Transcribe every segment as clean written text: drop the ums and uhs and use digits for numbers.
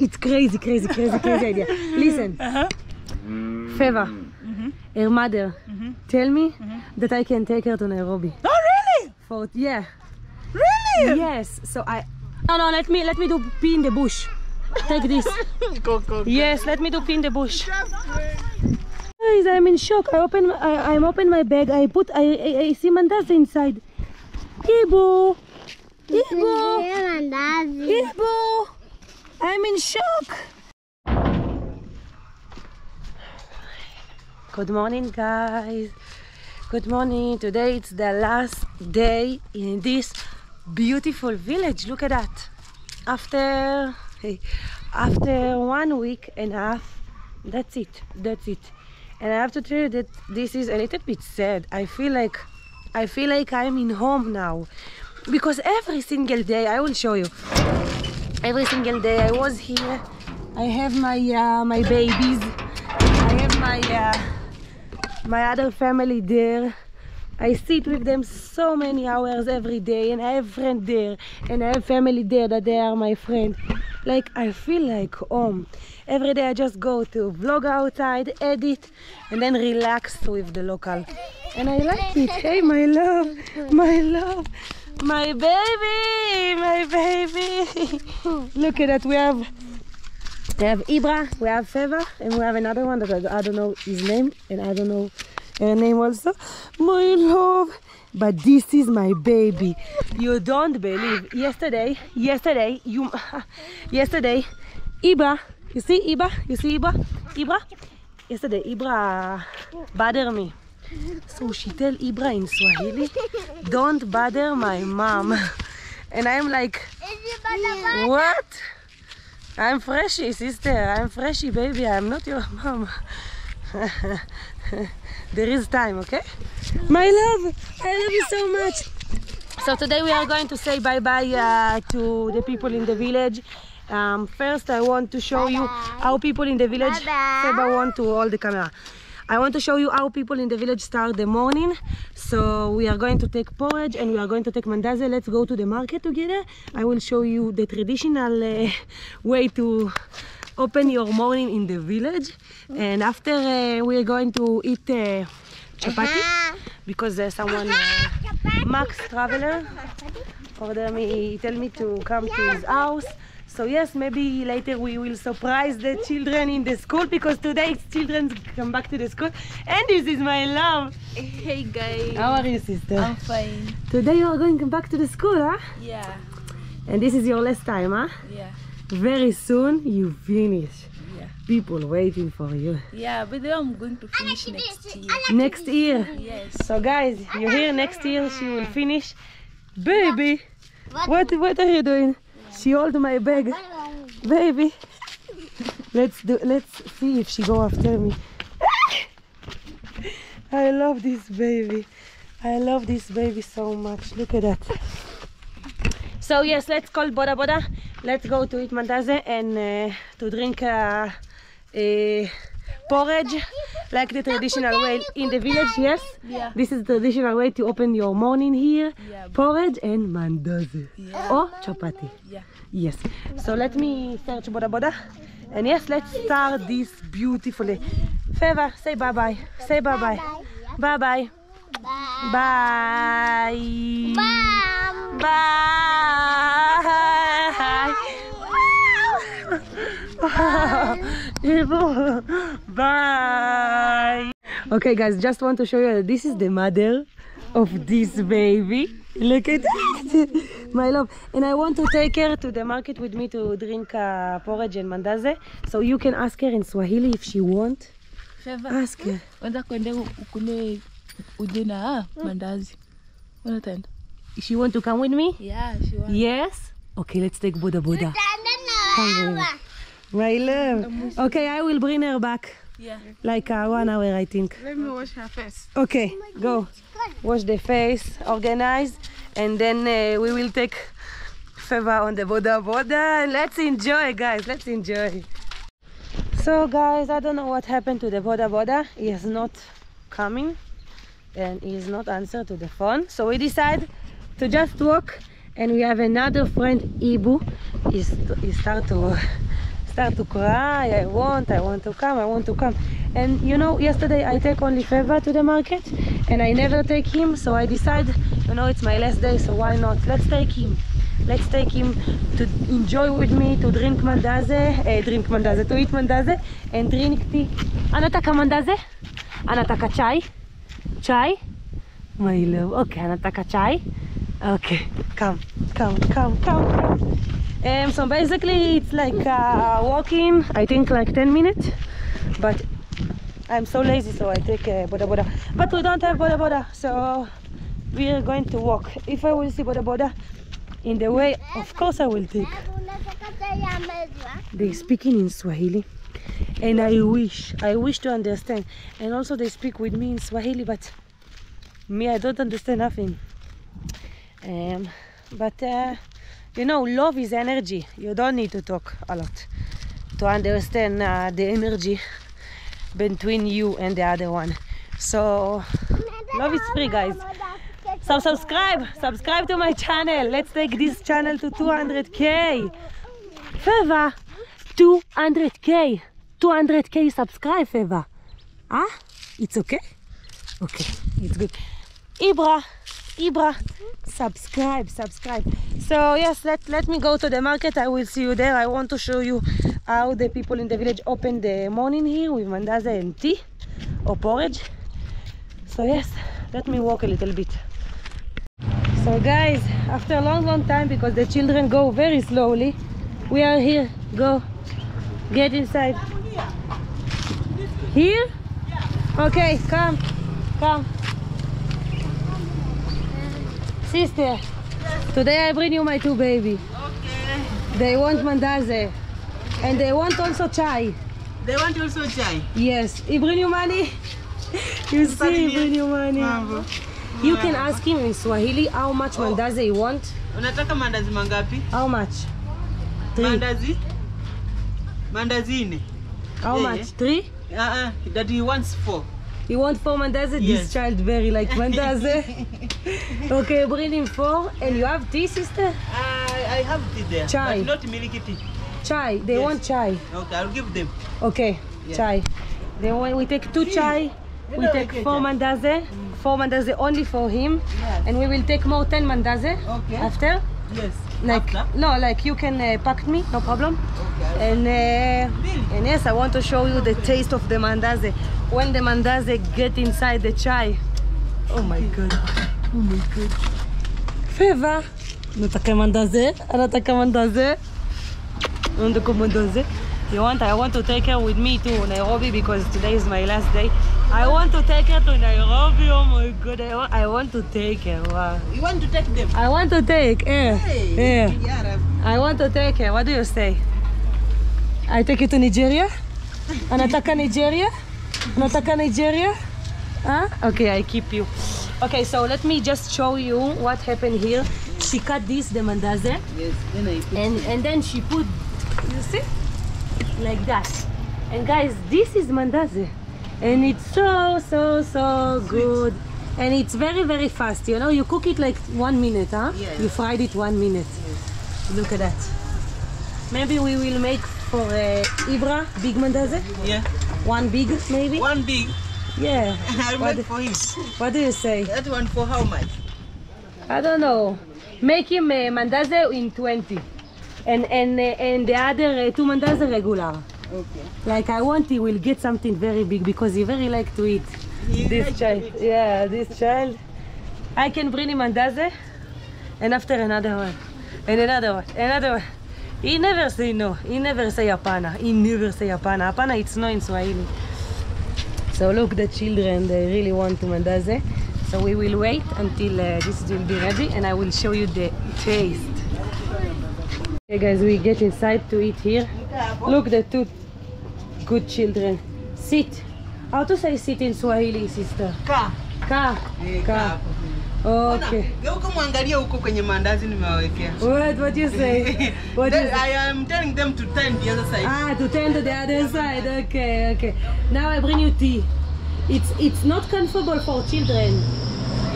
it's crazy, crazy, crazy, crazy idea. Listen, Feva, her mother, tell me that I can take her to Nairobi. Oh really? For yeah. Really? Yes. So I. No, no. Let me do pee in the bush. Take this. Go. Yes. Let me do pee in the bush. Guys, I'm in shock. I open my bag. I see mandazi inside. Ibu. Ibu! I'm in shock! Good morning, guys! Good morning! Today it's the last day in this beautiful village. Look at that! After 1 week and a half, that's it. That's it. And I have to tell you that this is a little bit sad. I feel like I'm in home now. Because every single day, I will show you. Every single day I was here. I have my my babies. I have my my other family there. I sit with them so many hours every day, and I have friends there, and I have family there that they are my friend. Like I feel like home. Every day I just go to vlog outside, edit, and then relax with the local. And I like it. Hey, my love, my love. My baby. Look at that. We have Ibra, we have Feva, and we have another one that I don't know his name, and I don't know her name also. My love. But this is my baby. You don't believe. Yesterday, Ibra. You see Ibra? Ibra. Yesterday, Ibra bothered me. So she tell Ibra in Swahili, don't bother my mom. And I'm like, what? I'm freshy, sister. I'm freshy, baby. I'm not your mom. There is time, okay? My love, I love you so much. So today we are going to say bye-bye to the people in the village. First, I want to show you how people in the village I want to show you how people in the village start the morning. So we are going to take porridge and we are going to take mandazi. Let's go to the market together. I will show you the traditional way to open your morning in the village. And after we are going to eat chapati because someone, Max Traveler, tell me to come to his house. So yes, maybe later we will surprise the children in the school because today children come back to the school. And this is my love. Hey guys. How are you, sister? I'm fine. Today you are going back to the school, huh? Yeah. And this is your last time, huh? Yeah. Very soon you finish. Yeah. People waiting for you. Yeah, but then I'm going to finish next year. Next year? Yes. So guys, you hear next year she will finish. Baby, what are you doing? She holds my bag, baby. Let's see if she go after me. I love this baby. I love this baby so much. Look at that. So yes, let's call Boda Boda. Let's go to eat mandazi and to drink porridge, like the traditional way in the village. Yes. Yeah. This is the traditional way to open your morning here. Yeah. Porridge and mandazi, yeah. Or chapati. Yeah. Yes. So let me search Boda Boda, and yes, let's start this beautifully. Feva, say bye bye. Say bye bye. Bye bye. Bye. Bye. Bye. Bye. Okay guys, just want to show you that this is the mother of this baby. Look at that, my love. And I want to take her to the market with me to drink porridge and mandazi. So you can ask her in Swahili if she wants. Ask her. She want to come with me? Yeah, she wants. Yes? Okay, let's take Boda Boda. My love. Okay, I will bring her back. Yeah. Like 1 hour, I think. Let me wash her face. Okay, go. Wash the face, organize, and then we will take Feva on the Boda Boda. Let's enjoy, guys. Let's enjoy. So, guys, I don't know what happened to the Boda Boda. He is not coming, and he is not answering to the phone. So we decide to just walk, and we have another friend, Ibu. He started to start to cry, I want to come. And you know, yesterday I take only Feva to the market and I never take him, so I decide, you know, it's my last day, so why not, let's take him to enjoy with me, to eat mandaze and drink tea. Anataka mandaze? Anataka chai? Chai? My love, okay, Anataka chai? Okay, come. So basically it's like walking, I think like 10 minutes, but I'm so lazy, so I take boda boda, but we don't have boda boda, so we are going to walk. If I will see boda boda in the way, of course I will take. They speaking in Swahili and I wish to understand, and also they speak with me in Swahili, but me, I don't understand nothing. But you know, love is energy. You don't need to talk a lot to understand the energy between you and the other one. So love is free, guys. So subscribe to my channel. Let's take this channel to 200k. Feva, 200k. 200k subscribe, Feva. Ah, it's okay? Okay, it's good. Ibra, subscribe. So yes, let me go to the market. I will see you there. I want to show you how the people in the village open the morning here with mandaze and tea or porridge. So yes, let me walk a little bit. So guys, after a long time, because the children go very slowly, we are here. Go, get inside. Here? Okay, come. Sister, today I bring you my two baby. Okay. They want mandaze, and they want also chai. Yes. He bring you money. You see, he bring you money. You can ask him in Swahili how much mandaze he want. Unataka mandazi mangapi? How much? 3. Mandazine. How much? 3. That he wants 4. You want 4 mandaze? Yes. This child very like mandaze. Okay, bring him 4. And you have tea, sister? I have tea there. Chai. But not milk tea. Chai. They want chai. Okay, I'll give them. Okay, yeah. Chai. They want. We take 2 chai. We take 4 mandaze. 4 mandaze only for him. Yes. And we will take more 10 mandaze. Okay. After? Yes. Like after? No, like you can pack me, no problem. Okay. And yes, I want to show you the taste of the mandaze. When the mandaze get inside the chai. Oh my god. Feva, anataka mandaze. I want to take her with me to Nairobi, because today is my last day. I want to take her to Nairobi. Oh my god, I want to take her. Wow. You want to take them? I want to take her. Hey. Yeah. I want to take her. What do you say? I take you to Nigeria? Anataka Nigeria? Anataka Nigeria? Huh? Okay, I keep you. Okay, so let me just show you what happened here. She cut this, the mandaze. Yes, then I put and then she put, you see? Like that. And guys, this is mandaze. And it's so sweet. Good. And it's very fast, you know? You cook it like 1 minute, huh? Yes. You fried it 1 minute. Yes. Look at that. Maybe we will make for Ibra, big mandaze? Yeah. One big, maybe? One big. Yeah. I'll wait for him. What do you say? That one for how much? I don't know. Make him a mandaze in 20. And the other 2 mandaze regular. Okay. Like I want he will get something very big, because he very like to eat. This child. I can bring him mandaze and after another one. He never say no. He never say apana. Apana it's no in Swahili. So look, the children, they really want to mandaze. So we will wait until this will be ready and I will show you the taste. Okay guys, we get inside to eat here. Look, the 2 good children. Sit. How to say sit in Swahili, sister? Ka. Okay. What you say? I am telling them to turn the other side. To turn to the other side. Okay. Now I bring you tea. It's not comfortable for children.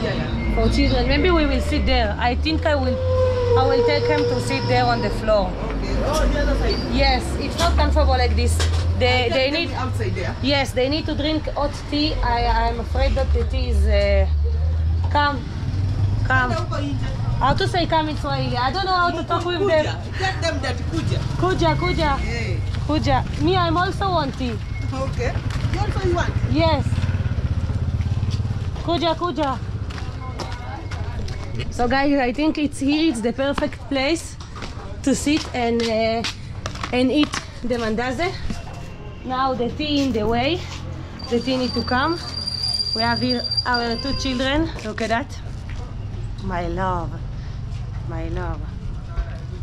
Yeah. For children. Maybe we will sit there. I think I will take him to sit there on the floor. Okay. Oh, the other side. Yes, it's not comfortable like this. They need outside there. Yes, they need to drink hot tea. I'm afraid that the tea is come. How to say come in Swahili? I don't know how to talk with them. Tell them that kuja. Kuja, kuja. Hey. Kuja. Me, I'm also want tea. Okay. You also want? Yes. Kuja, kuja. So guys, I think it's here. It's the perfect place to sit and eat the mandazi. Now the tea in the way. The tea need to come. We have here our two children. Look at that. My love, my love,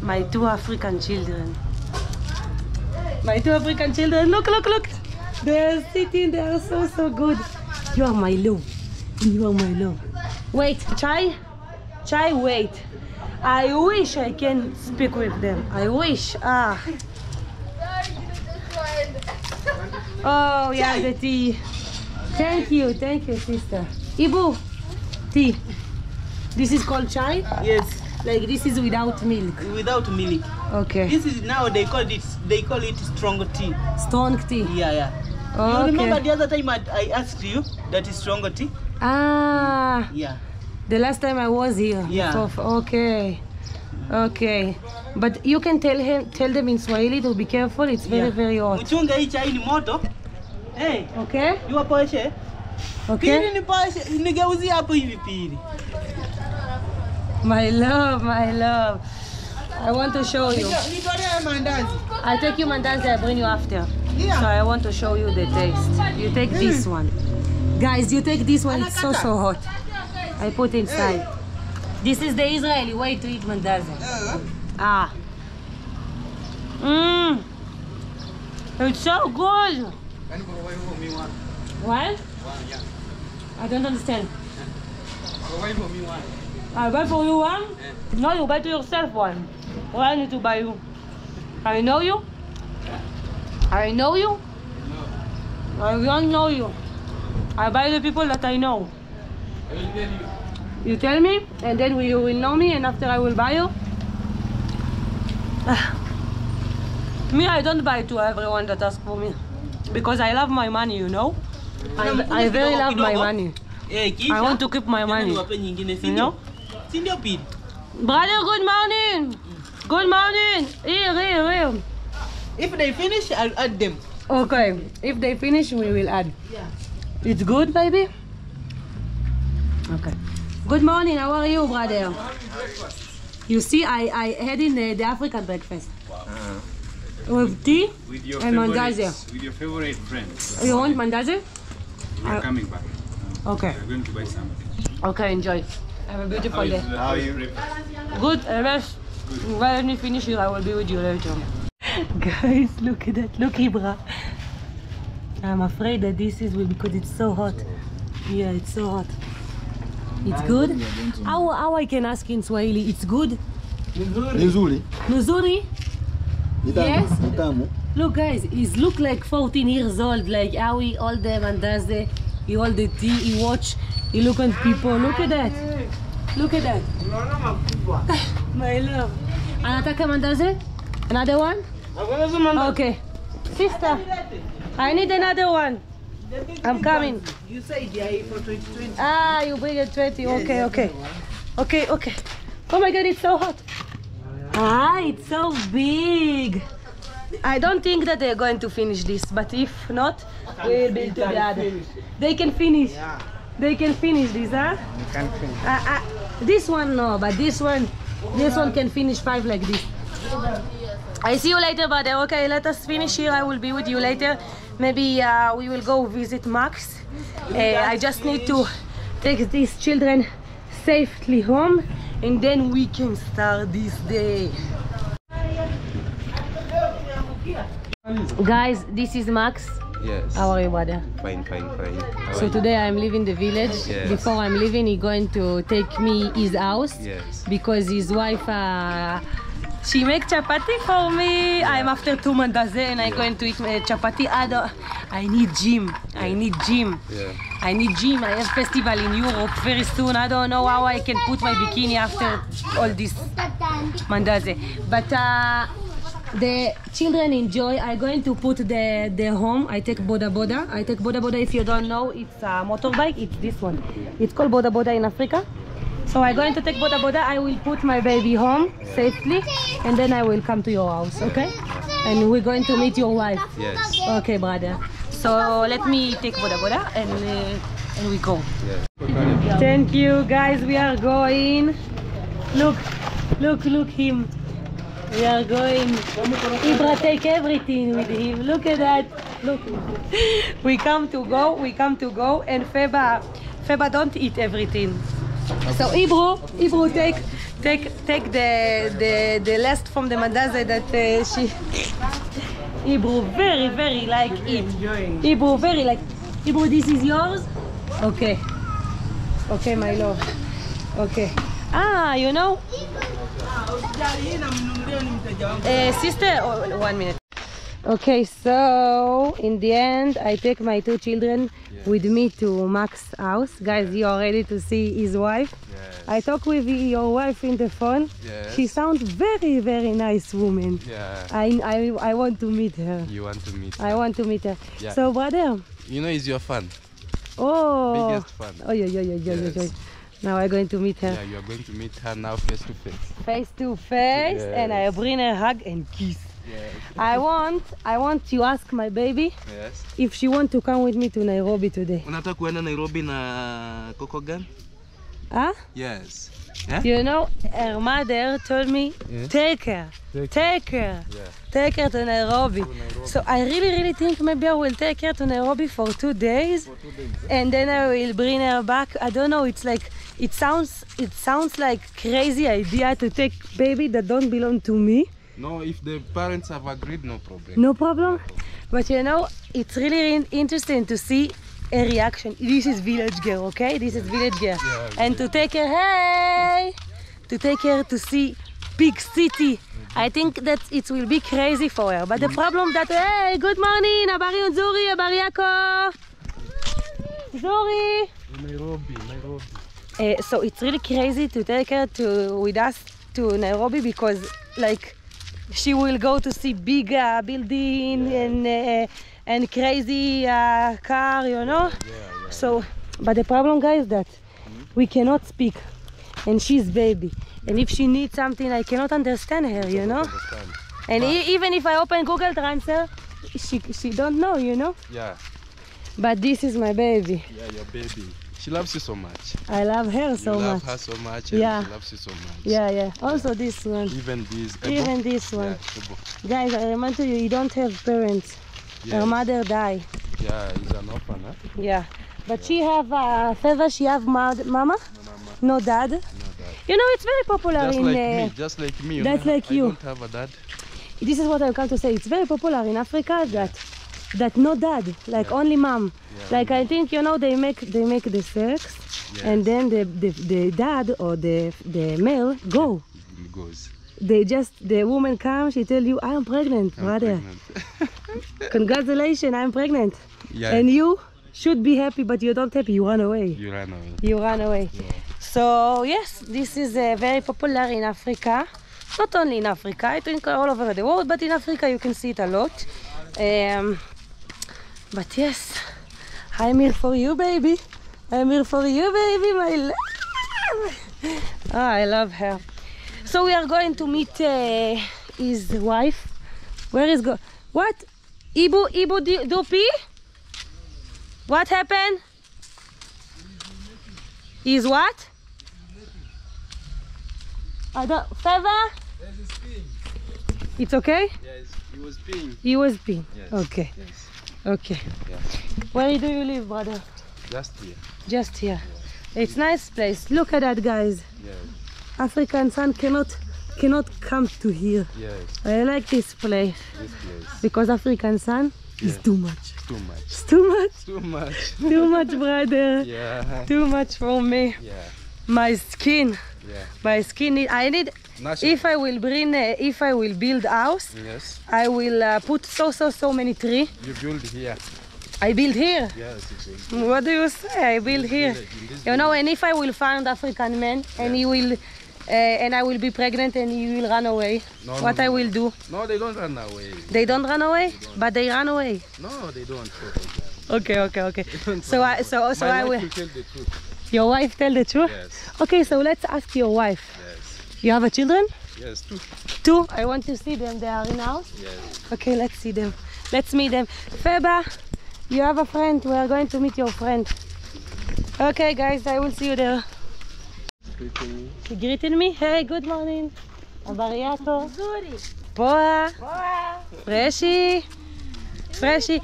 my two African children. My two African children, look, look, look. They're sitting, they are so, so good. You are my love, you are my love. Wait, Chai, Chai, wait. I wish I can speak with them, I wish, ah. Oh, yeah, the tea. Thank you, sister. Ibu, tea. This is called chai? Yes. Like this is without milk? Without milk. Okay. This is now they call it strong tea. Strong tea? Yeah, yeah. Okay. You remember the other time I asked you that is strong tea? Ah. Yeah. The last time I was here. Yeah. So, okay. Okay. But you can tell them in Swahili to be careful, it's very, very hot. Mchunga hii chai ni moto. Hey. Okay. You are poche. Okay. Pili ni poche, nigeuzia hapo hivi pili. My love, my love. I want to show you. I take you mandazi, I bring you after. Yeah. So I want to show you the taste. You take this one. Guys, you take this one, it's so, so hot. I put inside. This is the Israeli way to eat mandazi. Ah. Mmm. It's so good. What? I don't understand. I buy for you one? No, you buy to yourself one. Or I need to buy you. I know you? I know you? No. I don't know you. I buy the people that I know. I will tell you. You tell me, and then you will know me, and after I will buy you. Me, I don't buy to everyone that asks for me. Because I love my money, you know? I very love my money. I want to keep my money, you know? Brother, good morning. Good morning. Here, here, here. If they finish, I'll add them. Okay. If they finish, we will add. Yeah. It's good, baby? Okay. Good morning. How are you, brother? You see, I had in the African breakfast. Wow. With tea and mandazi. With your favorite friends. You want mandazi? We're coming back. Okay. We're going to buy something. Okay, enjoy. Have a beautiful day. How are you? Good, rest. When you finish here, I will be with you later. Guys, look at that. Look, Kibera. I'm afraid that this is because it's so hot. Yeah, it's so hot. It's good? How I can ask in Swahili? It's good? Nzuri. Nzuri? Yes? Look, guys, he's look like 14 years old, like how he all them and does the he hold the tea, he watch, he look at people. Look at that. Look at that. My love. Anataka mandazi? Another one? Okay. Sister, I need another one. I'm coming. You say they are for 20. Ah, you bring a 20. Okay, okay. Okay, okay. Oh my God, it's so hot. Ah, it's so big. I don't think that they're going to finish this, but if not, we'll be together. They can finish. Yeah. They can finish this, huh? They can finish. This one, no, but this one can finish 5 like this. I see you later, brother. Okay, let us finish here. I will be with you later. Maybe we will go visit Max. I just need to take these children safely home, and then we can start this day. Guys, this is Max. Yes. How are you, brother? Fine, fine, fine. So today I'm leaving the village. Yes. Before I'm leaving, he's going to take me his house. Yes. Because his wife, she makes chapati for me. Yeah. I'm after 2 mandazi and I'm going to eat chapati. I need gym. Yeah. I need gym. Yeah. I need gym. I have festival in Europe very soon. I don't know how I can put my bikini after all this mandazi. But The children enjoy. I'm going to put the home. I take boda boda. I take boda boda. If you don't know, it's a motorbike. It's this one. It's called boda boda in Africa. So I'm going to take boda boda. I will put my baby home safely, and then I will come to your house, okay? And we're going to meet your wife. Yes. Okay, brother. So let me take boda boda and we go. Yes. Thank you, guys. We are going. Look, look, look him. We are going. Ibra take everything with him. Look at that. Look. We come to go. We come to go. And Feba don't eat everything. So Ibro take the last from the madaze that she. Ibro very like it. Ibro very like. Ibro, this is yours. Okay. Okay, my love. Okay. Ah, you know. Sister, oh, 1 minute. Okay, so in the end, I take my 2 children with me to Max's house. Guys, you are ready to see his wife. Yes. I talk with your wife in the phone. Yes. She sounds very nice woman. Yeah. I want to meet her. You want to meet her. I want to meet her. Yeah. So, brother. You know, it's your fan. Oh. Biggest fan. Oh, yeah. Now I'm going to meet her. Yeah, you are going to meet her now face to face. Face to face, yes. And I bring her hug and kiss. Yes. I want you ask my baby if she want to come with me to Nairobi today. Unataka kuenda Nairobi na Kokogan? Huh? Yes. Yeah? You know, her mother told me, take her to Nairobi. So I really think maybe I will take her to Nairobi for 2 days, and then I will bring her back. I don't know. It's like it sounds like crazy idea to take baby that don't belong to me. No, if the parents have agreed, no problem. No problem. But you know, it's really interesting to see a reaction. This is village girl, okay? This is village girl. Yeah, and to take her, hey! To take her to see big city. I think that it will be crazy for her. But the problem that, hey, good morning, Abari and Zuri, Abari Yaakov. Zuri! Nairobi. So it's really crazy to take her with us to Nairobi because, like, she will go to see big building and crazy car, you know? Yeah. So, but the problem, guys, that we cannot speak, and she's baby, and if she needs something, I cannot understand her, you know? And even if I open Google Translate, she don't know, you know? Yeah. But this is my baby. Yeah, your baby. She loves you so much. I love her so much. You love her so much, and she loves you so much. Yeah. Also this one. Even this one. Yeah, guys, I remind you, you don't have parents. Yes. Her mother died. Yeah, he's an orphan, huh? Yeah. But she have fever, she have mama? No dad. You know, it's very popular just in... Just like me. That's like you. I don't have a dad. This is what I come to say. It's very popular in Africa that no dad, like only mom. Yeah. Like I think, you know, they make the sex, and then the dad or the male go. Yeah. Goes. The woman comes, she tell you, I'm pregnant, brother. Congratulations, I'm pregnant. Yeah. And you should be happy, but you don't happy, you run away. Yeah. So yes, this is very popular in Africa. Not only in Africa, I think all over the world, but in Africa you can see it a lot. But yes, I'm here for you, baby. I'm here for you, baby, my love. Oh, I love her. So we are going to meet his wife. Where is go? What? Ibu Dupi? What happened? Is what? I don't. Feather? It's okay? Yes, he was peeing. Yes. Okay. Yes. Okay. Yes. Where do you live, brother? Just here. Yes. It's nice place. Look at that, guys. Yes. African sun cannot come to here. Yes. I like this place. Because African sun is too much. It's too much. Too much, brother. Yeah. Too much for me. Yeah. My skin. Yeah. My skin. I need. National. If I will build house. Yes. I will put so many trees. You build here. I build here. Yes, exactly. What do you say? I build here. You know, and if I will find African man, and he will and I will be pregnant and you will run away. No, what I will do? No, they don't run away. They don't run away? They don't. But they run away? No, they don't. Okay. So my wife will tell the truth. Your wife tell the truth? Yes. Okay, so let's ask your wife. Yes. You have a children? Yes, two. Two? I want to see them. They are in the house? Yes. Okay, let's see them. Let's meet them. Feba, you have a friend. We are going to meet your friend. Okay, guys, I will see you there. You greeting me? Hey, good morning. Abariato. Zuri. Poa. Poa. Freshie. Freshie.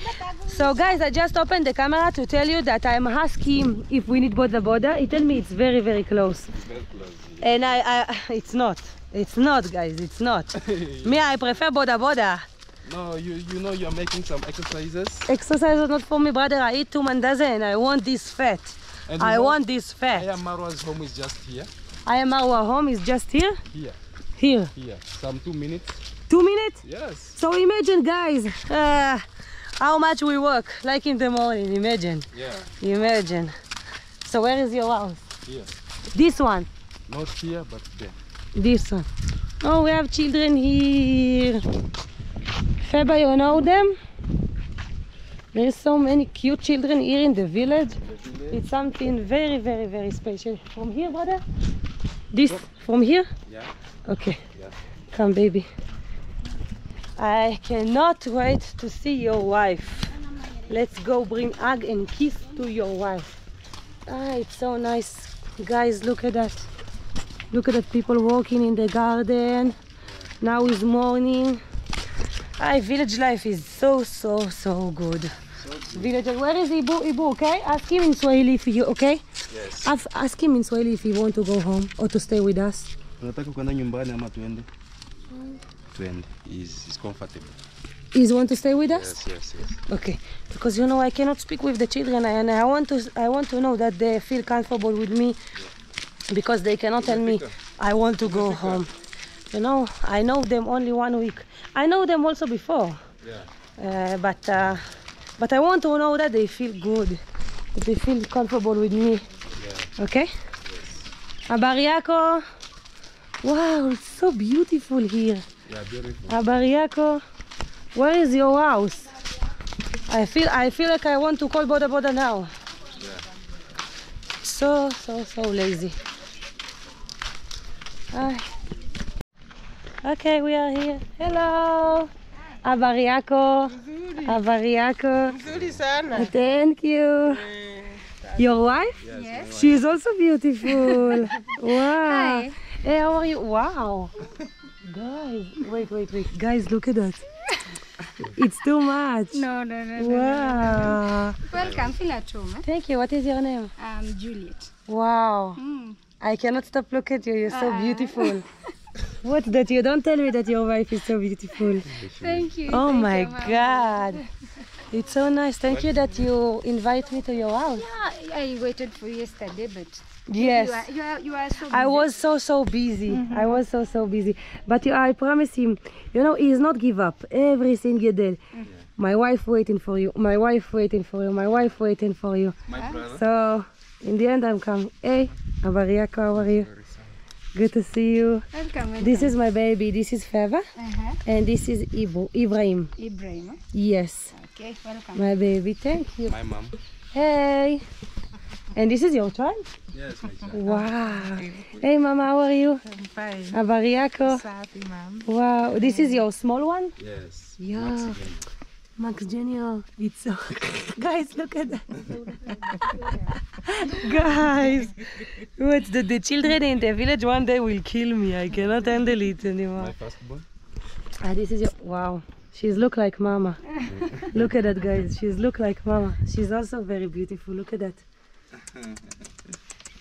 So guys, I just opened the camera to tell you that I'm asking if we need boda. He told me it's very, very close. It's very close. Yeah. And it's not. It's not, guys, it's not. Me, I prefer boda. No, you know you're making some exercises. Exercises not for me, brother. I eat 2 mandazi and I want this fat. And I want this fat. I am Marwa's home is just here. I am Marwa home is just here? Here. Here? Here. Some 2 minutes. 2 minutes? Yes. So imagine, guys, how much we work, like in the morning, imagine. Yeah. Imagine. So where is your house? Here. This one? Not here, but there. This one. Oh, we have children here. Feba, you know them? There's so many cute children here in the village. It's something very, very, very special. From here, brother? This, from here? Yeah. Okay. Yeah. Come, baby. I cannot wait to see your wife. Let's go bring hug and kiss to your wife. Ah, it's so nice. Guys, look at that. Look at the people walking in the garden. Now is morning. Hi, village life is so good. Villager, where is Ibu, okay? Ask him in Swahili if you, okay? Yes. Ask him in Swahili if you want to go home or to stay with us. Tunataka kwenda nyumbani ama tuende? Tuende. He's comfortable. He want to stay with us? Yes. Okay. Because you know I cannot speak with the children and I want to know that they feel comfortable with me. Because they cannot tell me I want to go home. You know, I know them only 1 week. I know them also before. Yeah. But I want to know that they feel good, that they feel comfortable with me. Yeah. Okay? Yes. Abariaco. Wow, it's so beautiful here. Yeah, beautiful. Abariaco. Where is your house? I feel like I want to call boda now. Yeah. So lazy. Okay, we are here. Hello. Hi. Abariaco. Nzuri sana. Thank you. Your wife? Yes. She is also beautiful. Wow. Hi. Hey, how are you? Wow. Guys, wait. Guys, look at that. It's too much. No. Wow. Welcome, feel at home. Eh? Thank you. What is your name? Juliet. Wow. I cannot stop looking at you. You're so beautiful. What that you don't tell me that your wife is so beautiful. Thank you. Oh my God. It's so nice. Thank you that you invite me to your house. Yeah, I waited for yesterday, but yes. You are so busy. I was so busy. I was so busy. But I promise him, you know, he's not give up every single day. My wife waiting for you. My brother. So in the end I'm coming. Hey, Abariaco, how are you? Good to see you. Welcome. This is my baby. This is Feva. And this is Ibrahim. Ibrahim? Yes. Okay, welcome. My baby, thank you. My mom. Hey. And this is your child? Yes, my child. Wow. Hey, Mama, how are you? I'm fine. Abariaco. Happy, Mom. Wow. This is your small one? Yes. Yeah. Max Junior. It's so... Guys, look at that. Guys, what's the children in the village one day will kill me. I cannot handle it anymore. My firstborn. This is your... Wow. She's look like Mama. Look at that, guys. She's look like Mama. She's also very beautiful. Look at that.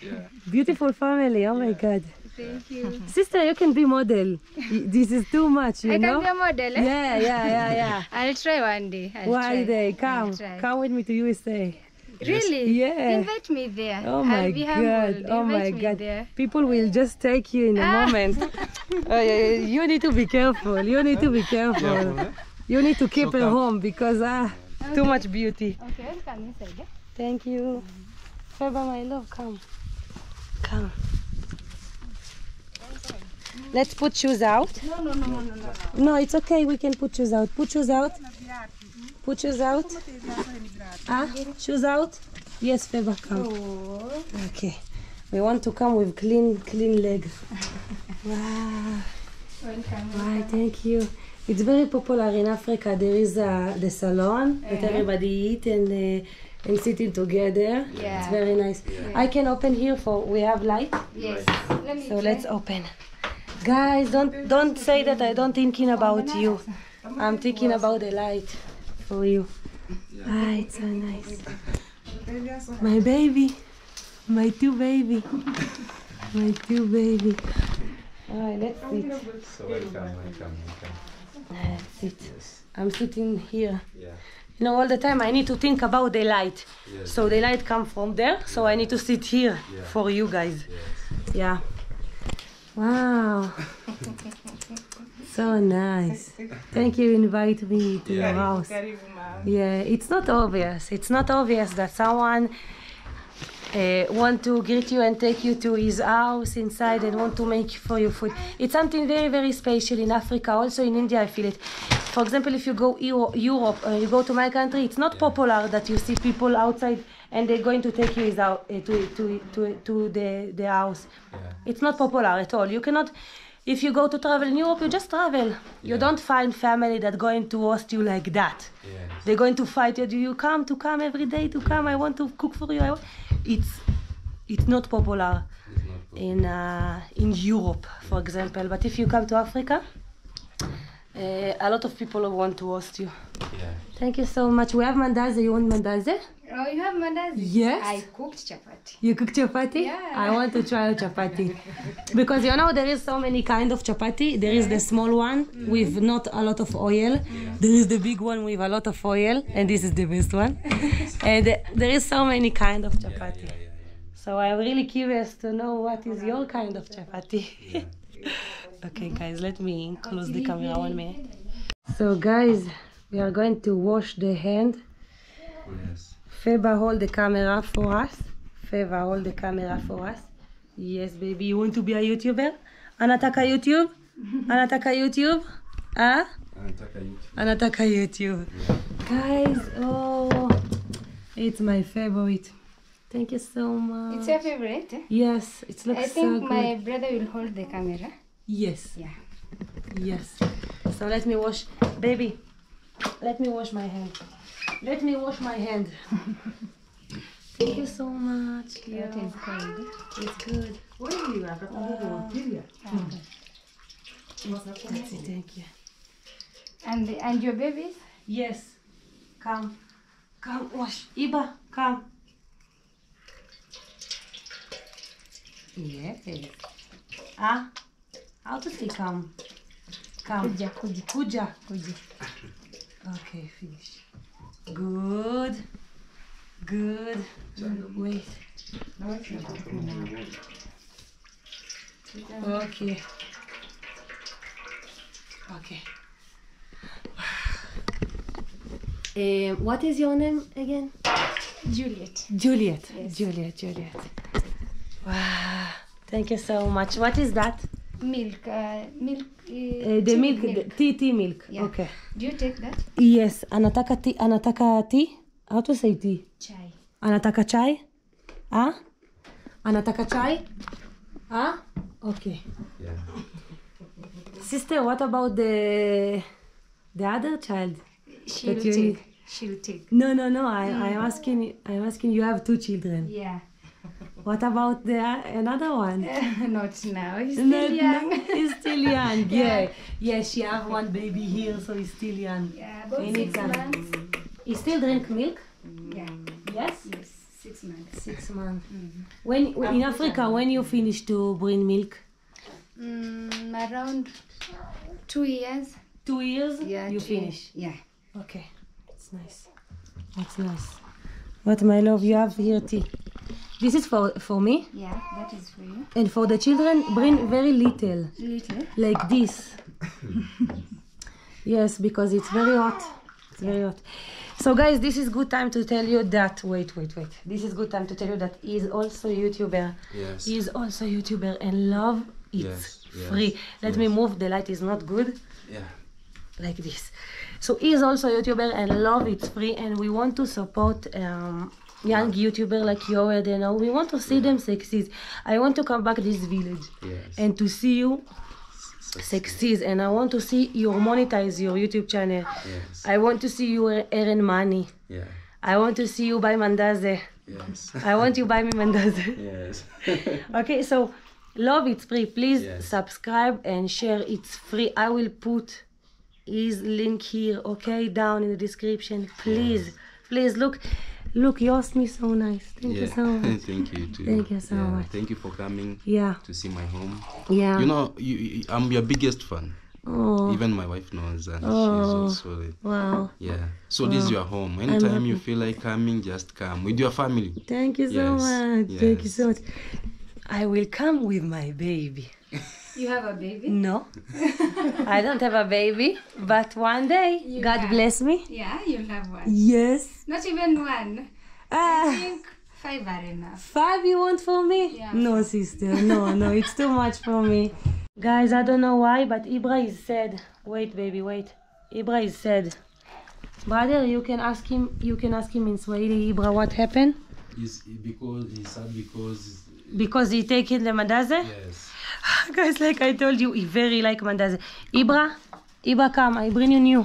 Yeah. Beautiful family. Oh my God. Thank you. Sister, you can be model. This is too much, you know? I can be a model, eh? Yeah. I'll try one day. One day. Come with me to USA. Really? Yeah. Invite me there. Oh my God. Oh my God. People will just take you in a moment. You need to be careful. You need to keep her home because too much beauty. Okay, come inside. Thank you. Feba, my love, come. Let's put shoes out. No. No, it's okay. We can put shoes out. Put shoes out. Put shoes out. Ah, shoes out. Yes, Feba, come. Okay. We want to come with clean legs. Wow. Why, thank you. It's very popular in Africa. There is the salon that everybody eat and sitting together. Yeah. It's very nice. Yeah. I can open here for we have light. Yes. So let's open. Guys, don't say that I don't thinking about you. I'm thinking about the light for you. Yeah. Ah, it's so nice. My baby. My two baby. All right, let's sit. So welcome. Let's sit. Yes. I'm sitting here. Yeah. You know, all the time I need to think about the light. Yes. So the light comes from there, so I need to sit here for you guys. Yes. Yeah. Wow. So nice. Thank you invite me to your house. Yeah, it's not obvious that someone want to greet you and take you to his house inside and want to make for you food. It's something very, very special in Africa, also in India I feel it. For example, if you go Europe, you go to my country, it's not popular that you see people outside and they're going to take you to the house. Yeah. It's not popular at all. You cannot, if you go to travel in Europe, you just travel. Yeah. You don't find family that going to host you like that. Yeah. They're going to fight you. Do you come every day to come? I want to cook for you. It's not popular in Europe, for example. But if you come to Africa, a lot of people want to host you. Yeah. Thank you so much. We have mandazi. You want mandazi? Oh, you have mandazi? Yes. I cooked chapati. You cooked chapati? Yeah. I want to try chapati. Because you know, there is so many kinds of chapati. There is the small one with not a lot of oil. Yeah. There is the big one with a lot of oil. Yeah. And this is the best one. And there is so many kinds of chapati. Yeah. So I'm really curious to know what is your kind of chapati. Yeah. Okay, guys, let me close the camera 1 minute. So, guys, we are going to wash the hand. Yes. Feba, hold the camera for us. Feba, hold the camera for us. Yes, baby, you want to be a YouTuber? Anataka YouTube? Anataka YouTube? Huh? Anataka YouTube. Yeah. Guys, oh, it's my favorite. Thank you so much. It's your favorite? Eh? Yes, it looks so good. I think my brother will hold the camera. Yes. Yeah. Yes. So let me wash, baby. Let me wash my hand. Thank you so much. Yeah. It's good. What do you have? Thank you. And your babies? Yes. Come wash. Iba, come. Yes. Ah. How to say come? Come. Kuja. Okay, finish. Good. Wait. Okay. What is your name again? Juliet. Yes. Juliet. Wow. Thank you so much. What is that? Milk. Tea milk. Yeah. Okay. Do you take that? Yes. Anataka tea. How to say tea? Chai. Anataka chai? Huh? Okay. Yeah. Sister, what about the other child? She'll take. No. I'm asking. You have two children. Yeah. What about another one? Not now. He's still young. Yeah. She has one baby here, so he's still young. Yeah, about 6 months. He still drink milk? Yeah. Yes. 6 months. 6 months. Mm-hmm. When in Africa, when you finish to bring milk? Around 2 years. 2 years? Yeah. You finish? Yeah. Okay. It's nice. But my love, you have here tea. This is for me? Yeah, that is for you. And for the children, bring very little. Like this. Yes, because it's very hot. So guys, this is good time to tell you that... Wait. This is good time to tell you that he is also a YouTuber. Yes. He is also a YouTuber and love it. Yes. free. Let me move, the light is not good. Yeah. Like this. So he is also a YouTuber and love it's free, and we want to support young YouTuber like Yoed, and all. We want to see them succeed. I want to come back this village and to see you succeed, and I want to see you monetize your YouTube channel. I want to see you earn money. I want to see you buy mandaze. I want you buy me mandaze. Okay, so love it's free. Please subscribe and share. It's free. I will put his link here, okay, down in the description. Please, please look, you asked me so nice. Thank you so much. Thank you too. Thank you so much. Thank you for coming. To see my home. You know, I'm your biggest fan. Oh. Even my wife knows, and she's also it. Wow. So this is your home. Anytime you feel like coming, just come with your family. Thank you so much. Thank you so much. I will come with my baby. You have a baby? No. I don't have a baby, but one day, God bless me. Yeah, you'll have one. Yes. Not even one. I think 5 are enough. 5 you want for me? Yeah. No, sister. No, no, it's too much for me. Guys, I don't know why, but Ibra is sad. Wait, baby, wait. Ibra is sad. Brother, you can ask him in Swahili, Ibra, what happened? He's sad because... Because he taken the mandaze? Yes. Guys, like I told you, he very like mandaze. Ibra, Ibra, come, I bring you new.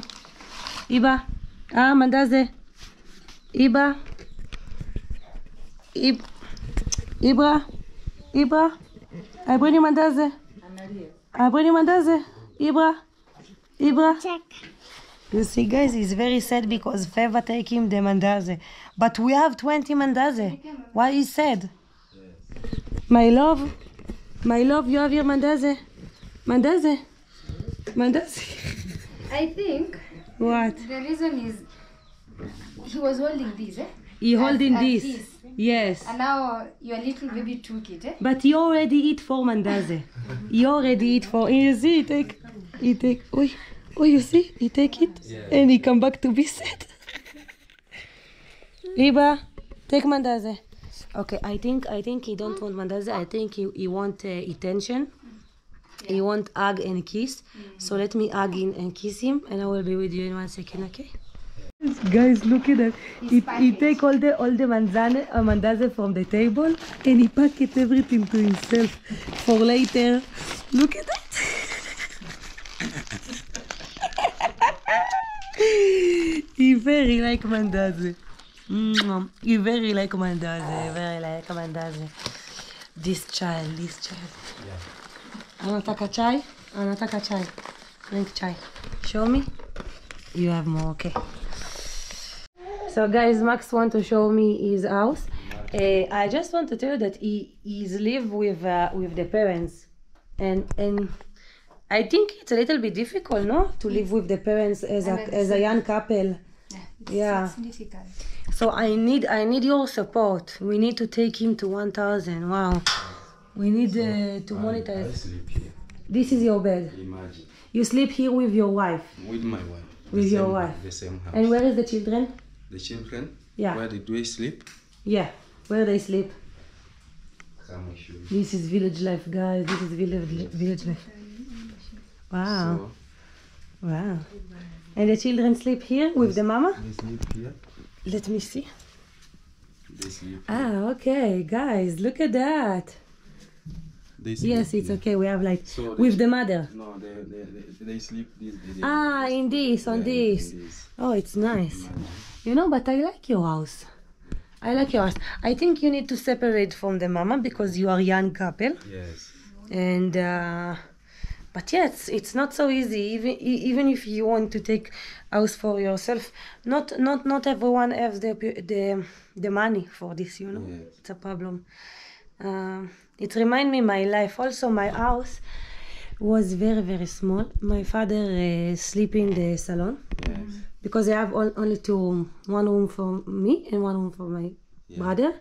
Ibra, mandaze. Ibra. Ibra. Ibra. I bring you mandaze. I bring you mandaze. Ibra. Ibra. Check. You see, guys, he's very sad because Feva take him the mandaze. But we have 20 mandaze. Why is sad? My love, you have your mandaze. Mandaze? Mandaze? I think... What? The reason is... He was holding this, eh? He holding this. Yes. And now your little baby took it, eh? But he already eat 4 mandaze. He already eat 4. You see, he take... Oh, you see? He take it and he come back to be sad. Riba, take mandaze. Okay, I think he don't want mandaze. I think he want attention. He want hug and kiss. So let me hug him and kiss him, and I will be with you in 1 second, okay? Guys, look at that. He take all the mandaze from the table, and he pack it everything to himself for later. Look at that. He very like mandaze. You very like mandaze, This child. Yeah. Anataka chai. Drink chai. Show me. You have more, okay. So guys, Max want to show me his house. I just want to tell you that he's live with the parents, and I think it's a little bit difficult, no, to live with the parents as a young couple. It's significant. So I need your support. We need to take him to 1,000. Wow. We need to monetize. I sleep here. This is your bed. Imagine. You sleep here with your wife. With my wife. The same house. And where is the children? The children? Yeah. Where do they sleep? Yeah. Where they sleep? This is village life, guys. This is village life. Wow. So, wow. And the children sleep here with the mama? They sleep here. Let me see. They sleep here. Ah, okay, guys, look at that. They sleep it's okay, we have like, so with the mother. No, they sleep this. In this, on this. Oh, it's nice. You know, but I like your house. I think you need to separate from the mama because you are a young couple. Yes. And... But yes, it's not so easy. Even if you want to take house for yourself, not everyone has the money for this. You know, it's a problem. It reminds me my life. Also, my house was very small. My father sleep in the salon because I have only 2 rooms. One room for me and one room for my brother.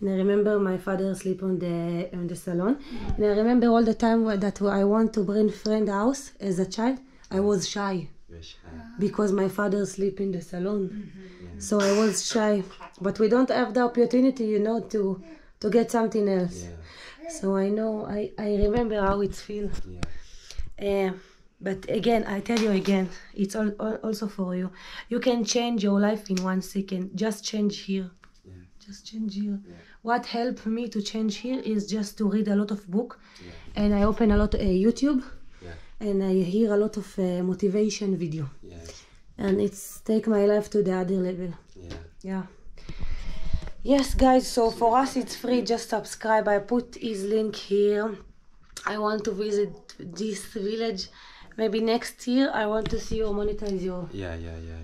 And I remember my father sleep on the salon. And I remember all the time that I want to bring friend house as a child. I was shy because my father sleep in the salon. So I was shy. But we don't have the opportunity, you know, to get something else. So I know, I remember how it feels. Yeah. But again, I tell you again, it's all also for you. You can change your life in 1 second. Just change here. Yeah. Just change here. Yeah. What helped me to change here is just to read a lot of book. Yeah. And I open a lot of YouTube. Yeah. And I hear a lot of motivation video. Yeah. And it's take my life to the other level. Yeah. Yeah. Yes, guys, so for us it's free. Just subscribe. I put his link here. I want to visit this village. Maybe next year I want to see you monetize your... Yeah.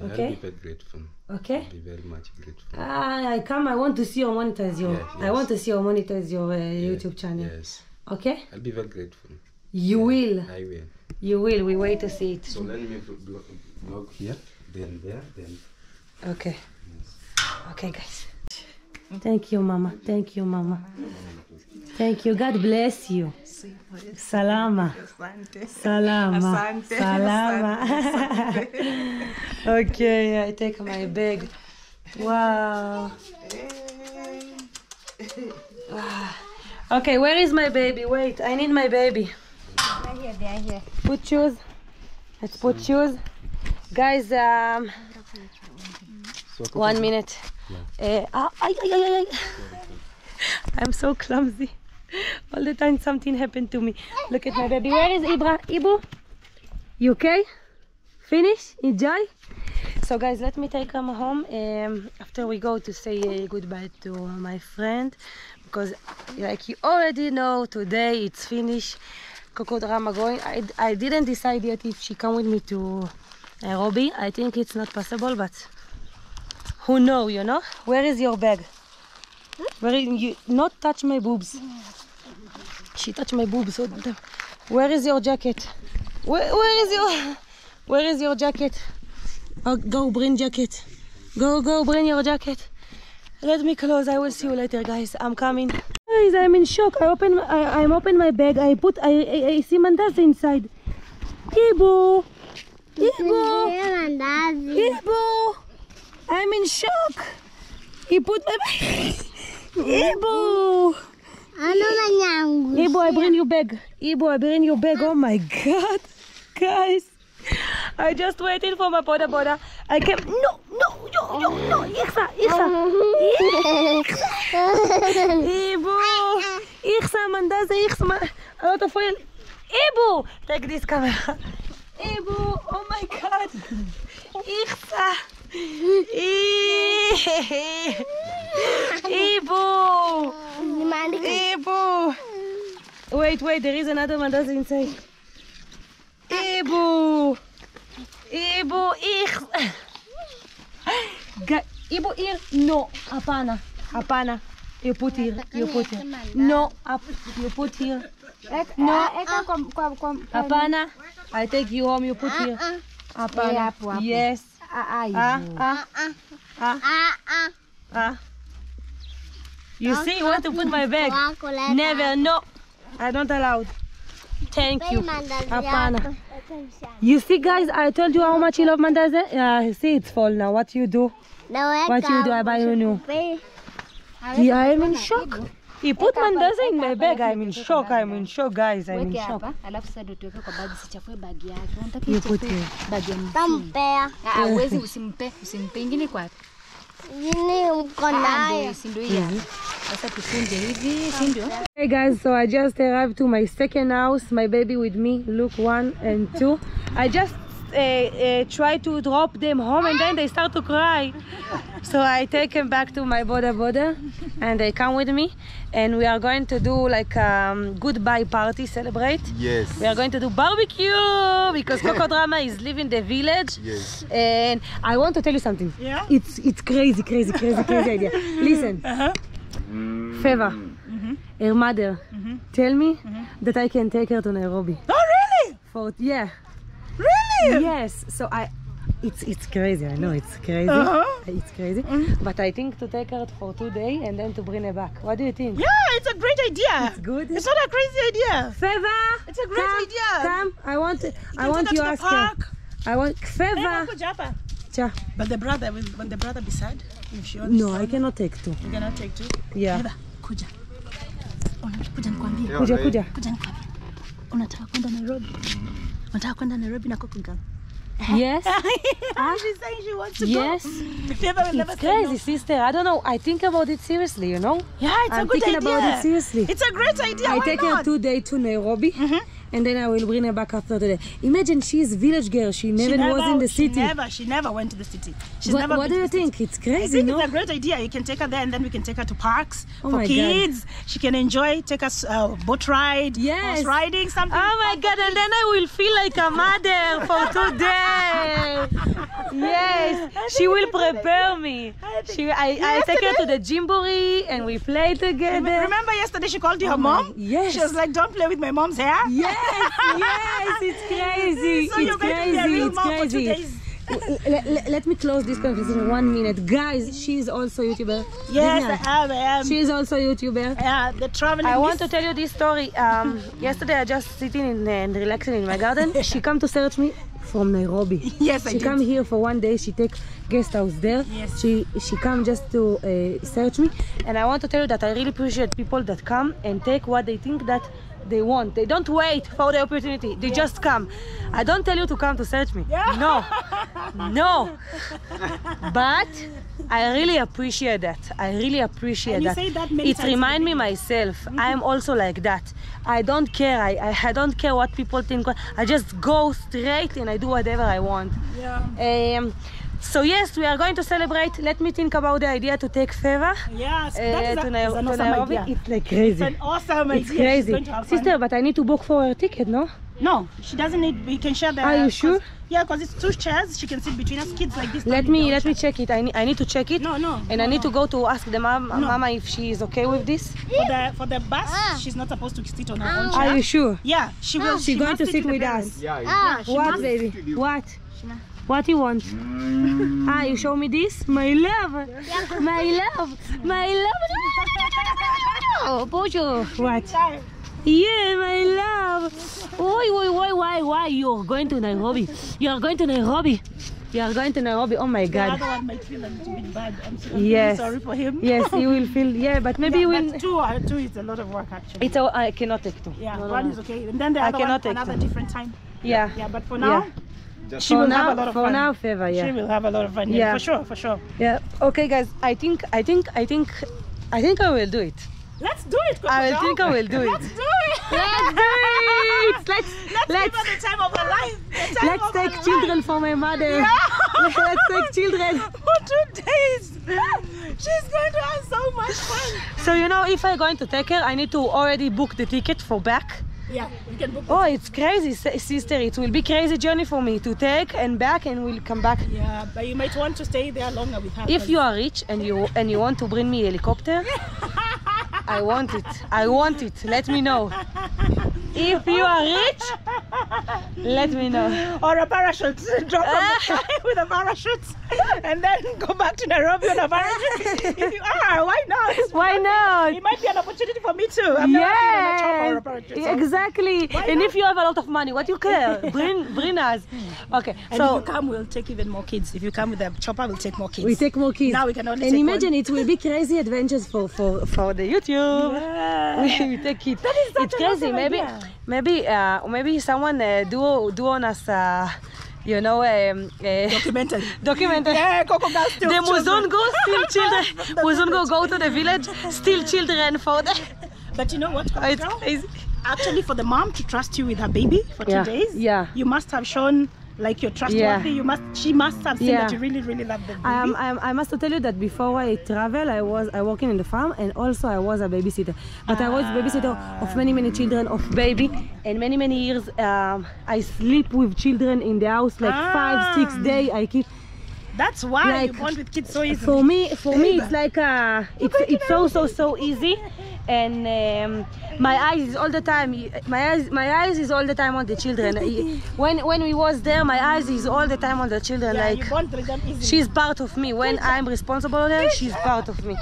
Okay? I'll be very grateful. Okay? I'll be very much grateful. I come, I want to see you monetize your... Yes, yes. I want to see you monetize your YouTube channel. Yes. Okay? I'll be very grateful. You will? I will. You will, we wait to see it. So let me vlog here, then there, then... Okay. Yes. Okay, guys. Thank you, Mama. Thank you, Mama. Thank you. God bless you. Salama. Asante. Salama. Asante. Salama. Asante. Okay, I take my bag. Wow. Okay, where is my baby? Wait, I need my baby. Right here, they are here. Put shoes. Let's put shoes. Guys, 1 minute. I'm so clumsy. All the time something happened to me. Look at my baby. Where is Ibu? You okay? Finish? Enjoy? So guys, let me take him home after we go to say goodbye to my friend, because like you already know, today it's finished. Coco drama going. I didn't decide yet if she come with me to Nairobi. I think it's not possible, but who know, you know? Where is your bag? Where is, you not touch my boobs. She touched my boobs all the time. Where is your jacket? Where is your jacket? Oh, go bring jacket. Go bring your jacket. Let me close. I will see you later, guys. I'm coming. Guys, I'm in shock. I open my bag. I see mandazi inside. Ibu. I'm in shock. He put my bag. Ibu. Ibu, I bring you bag. Ibu, I bring you bag. Oh my God, guys! I just waited for my boda. I came. No. Iksa. Ibu. Iksa mandaza. Iksa. A lot of oil. Ibu, take this camera. Ibu. Oh my God. Iksa. Ibu! Wait, there is another mandazi inside. Ibu! Ibu, here? No, Apana. You put here. No, you put here. No, Apana, I take you home, you put here. Apana, yes. You see, you want to put my bag? Never, no. I don't allow. Thank you. Apana. You see, guys, I told you how much you love mandazi. See, it's full now. What you do? I buy you new. Yeah, I'm in shock. He put mandazi in my bag. I'm in shock, guys. I'm in shock. You put it. Hey guys, so I just arrived to my second house. My baby with me. Look, 1 and 2. I just try to drop them home and then they start to cry. So I take them back to my boda and they come with me, and we are going to do like a goodbye party, celebrate. Yes. We are going to do barbecue because Coco Drama is leaving the village. Yes. And I want to tell you something. Yeah. It's crazy idea. Listen. Feva, her mother, tell me that I can take her to Nairobi. Oh really? Yeah. Really? Yes. So it's crazy. I know it's crazy. It's crazy. But I think to take her for 2 days and then to bring her back. What do you think? Yeah, it's a great idea. It's good. It's not a crazy idea. Feva, it's a great idea. Come, I want you ask her. I want Feva. Cha. But the brother, when the brother be sad, if she wants. No, I cannot take two. You cannot take two. Yeah. Feva, kuja. Kuja nikwambie. Kuja nikwambie. Unataka kwenda Nairobi? Unataka kwenda Nairobi na Kokogam? Yes. She's saying she wants to go. It's crazy, sister. I don't know. I think about it seriously, you know? Yeah, it's a good idea. I'm thinking about it seriously. It's a great idea. I take her 2 days to Nairobi. And then I will bring her back after today. Imagine she's a village girl. She never was in the city. She never went to the city. What do you think? It's crazy, I think it's a great idea. You can take her there and then we can take her to parks for kids. God. She can enjoy, take us boat ride, horse riding, something. Oh my God, and then I will feel like a model for 2 days. Yes, she will prepare me. I take her to the Gymboree and we play together. Remember yesterday she called you her mom? Yes. She was like, don't play with my mom's hair. Yes. Yes, it's crazy. So it's crazy. It's crazy. Let me close this conversation in 1 minute, guys. She is also a YouTuber. Yes, I am. She is also a YouTuber. Yeah, the traveling. I want to tell you this story. Yesterday I just sitting and relaxing in my garden. She come to search me from Nairobi. Yes, I did. She come here for 1 day. She take guest house there. Yes. She come just to search me. And I want to tell you that I really appreciate people that come and take what they think that they want. They don't wait for the opportunity. They just come. I don't tell you to come to search me. No. No. But I really appreciate that. I really appreciate and that. You say that many times. It reminds me myself. I'm also like that. I don't care. I don't care what people think. I just go straight and I do whatever I want. Yeah. So yes, we are going to celebrate. Let me think about the idea to take Feva. Yes, that's an awesome idea. It's like crazy. It's an awesome idea. It's crazy. She's going to have fun. Sister, but I need to book for her ticket, no? No, she doesn't need. We can share the. Are you sure? Yeah, because it's 2 chairs. She can sit between us. Kids like this. Let me check it. I need to check it. No, I need to go to ask the mama if she is okay with this. For the bus, she's not supposed to sit on her own chair. Are you sure? Yeah, she will. She's going to sit with us. Yeah. What, baby? What? What do you want? You show me this? My love! My love! My love! Oh, bonjour! What? Yeah, my love! Why? You're going to Nairobi! You're going to Nairobi! You're going to Nairobi! Oh my God! The other one might feel a little bit bad. I'm sorry for him. Yes, he will feel, but maybe we'll... Two is a lot of work actually. I cannot take 2. Yeah, no, one is okay. And then the other one, another different time. Yeah. Yeah, but for now... Yeah. She will have a lot of fun. Feva, she will have a lot of fun. Yeah, for sure. Yeah. Okay, guys. I think I will do it. Let's do it. Coco. Let's do it. Let's give her the time of her life. Let's take children for my mother. Yeah. Let's take children for 2 days. She's going to have so much fun. So you know, if I'm going to take her, I need to already book the ticket for back. Yeah, we can book. Oh, it's crazy, sister. It will be crazy journey for me to take and back, and we'll come back. Yeah, but you might want to stay there longer with her. If you are rich and you want to bring me a helicopter, I want it. I want it. Let me know. If you are rich, let me know. Or a parachute. Drop from the sky with a parachute and then go back to Nairobi on a parachute. If you are, why not? Why not? It might be an opportunity for me too. I've never been on a parachute. So. Exactly. And if you have a lot of money, what you care? Bring us. Okay. So if you come, we'll take even more kids. If you come with a chopper, we'll take more kids. We take more kids. Now we can only take one. It will be crazy adventures for the YouTube. Yeah. We take kids. That is such an awesome idea. Maybe. Maybe someone do on us, you know, documentary. Yeah, the Muzungu steal children. Muzungu go to the village, steal children for the. But you know what? Actually, for the mom to trust you with her baby for 2 days, you must have shown. Like you're trustworthy, she must have seen that you really love the baby. I must tell you that before I travel, I working in the farm and also I was a babysitter. But I was babysitter of many children, of baby, and many years I sleep with children in the house like 5-6 days. That's why you bond with kids so easily. For me, it's like it's so easy, and my eyes is all the time on the children. When we was there, my eyes is all the time on the children. Yeah, like you bond with them easily. She's part of me. When I'm responsible there, she's part of me.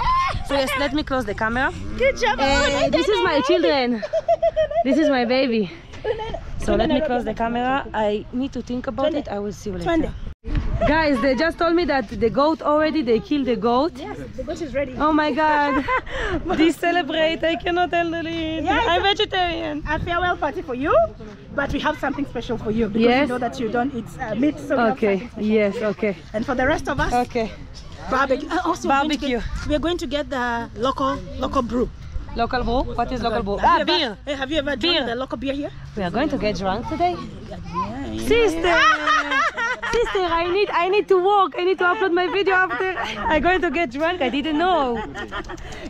So yes, let me close the camera. Good job. This is my children. This is my baby. So let me close the camera. I need to think about it. I will see you later. Guys, they just told me that the goat already, they killed the goat. Yes, the goat is ready. Oh my God. They celebrate, I cannot handle it. Yeah, I'm vegetarian. A farewell party for you, but we have something special for you. Because yes. We know that you don't eat meat, so okay, yes, okay. And for the rest of us, okay. Barbecue. Also, barbecue. We are going to get the local brew. Local brew? What is local brew? Ah, beer. Have you ever drunk the local beer here? We are going to get drunk today. Yeah, sister! Sister, I need to work. I need to upload my video after. I'm going to get drunk. I didn't know.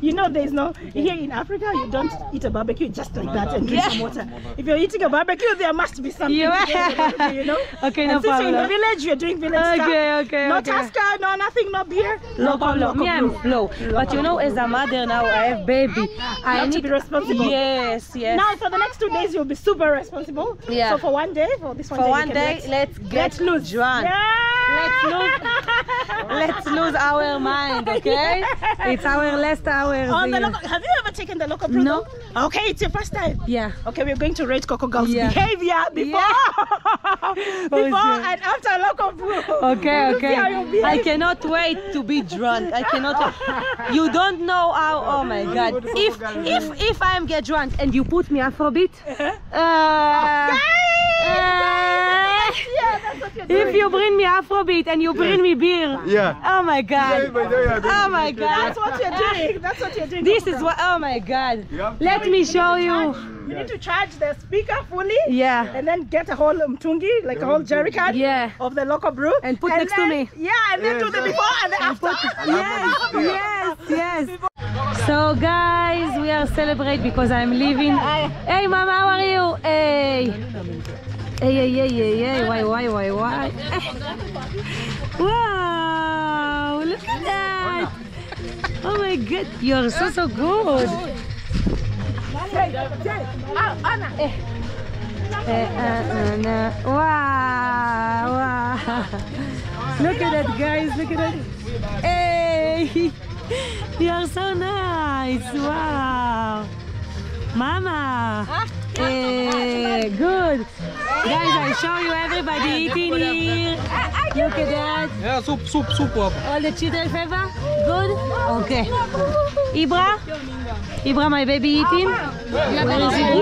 You know, there's no... Here in Africa, you don't eat a barbecue just like that and drink some water. If you're eating a barbecue, there must be something. Yeah. You know? Okay, no problem. Since you're in the village, you're doing village stuff. Okay. No taska, no nothing, no beer. No problem. Yeah, I'm low. But you know, as a mother now, I have baby. I need to be responsible. Yes. Now, for the next 2 days, you'll be super responsible. Yeah. So for one day, for this one day, let's get loose. Yeah. Let's lose our mind, okay? Yeah. It's our last hour. Have you ever taken the local brew? No. Okay, it's your first time. Yeah. Okay, we're going to rate Coco Girl's behavior before, and after local brew. Okay. I cannot wait to be drunk. I cannot. You don't know how. Oh my God! If I get drunk and you put me Afrobeat. If you bring me Afrobeat and you bring me beer, oh my God, oh my God, that's what you're doing. This is what, oh my God, let me show you. You need to charge the speaker fully, and then get a whole mtungi, like a whole jerry can of the local brew, and put next to me. Yeah, and then do the before and the after. Yes. So guys, we are celebrating because I'm leaving. Hey, Mama, how are you? Hey, why? Wow, look at that! Oh my God, you're so good! Wow! Look at that, guys, look at that! Hey! You're so nice! Wow! Mama! Hey, good! Guys, I show you everybody eating here. Look at that. Yeah, soup. All the children favor? Good? Okay. Ibra, my baby eating? Where is he?